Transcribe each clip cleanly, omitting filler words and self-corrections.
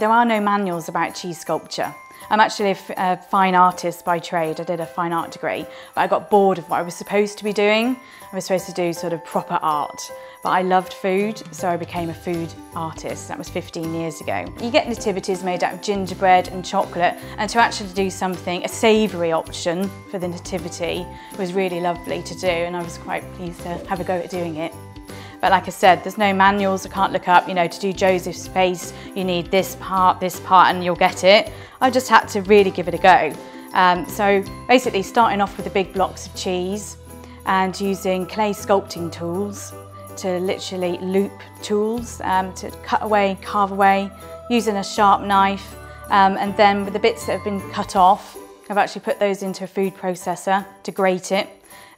There are no manuals about cheese sculpture. I'm actually a fine artist by trade. I did a fine art degree, but I got bored of what I was supposed to be doing. I was supposed to do sort of proper art, but I loved food, so I became a food artist. That was 15 years ago. You get nativities made out of gingerbread and chocolate, and to actually do something, a savoury option for the nativity, was really lovely to do, and I was quite pleased to have a go at doing it. But like I said, there's no manuals, I can't look up, you know, to do Joseph's face, you need this part, and you'll get it. I just had to really give it a go. So basically starting off with the big blocks of cheese and using clay sculpting tools to literally loop tools, to cut away, carve away, using a sharp knife. And then with the bits that have been cut off, I've actually put those into a food processor to grate it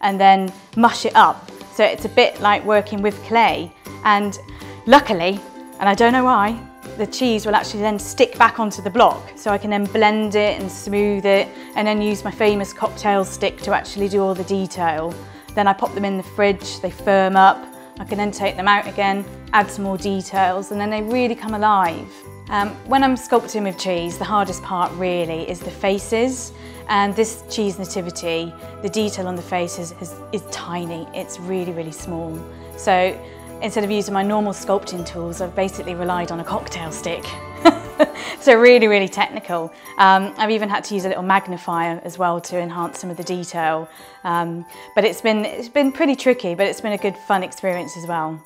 and then mush it up. So it's a bit like working with clay, and luckily, and I don't know why, the cheese will actually then stick back onto the block. So I can then blend it and smooth it and then use my famous cocktail stick to actually do all the detail. Then I pop them in the fridge, they firm up. I can then take them out again, add some more details, and then they really come alive. When I'm sculpting with cheese, the hardest part really is the faces, and this cheese nativity, the detail on the faces is tiny, it's really, really small. So instead of using my normal sculpting tools, I've basically relied on a cocktail stick. So really, really technical. I've even had to use a little magnifier as well to enhance some of the detail. But it's been pretty tricky, but it's been a good fun experience as well.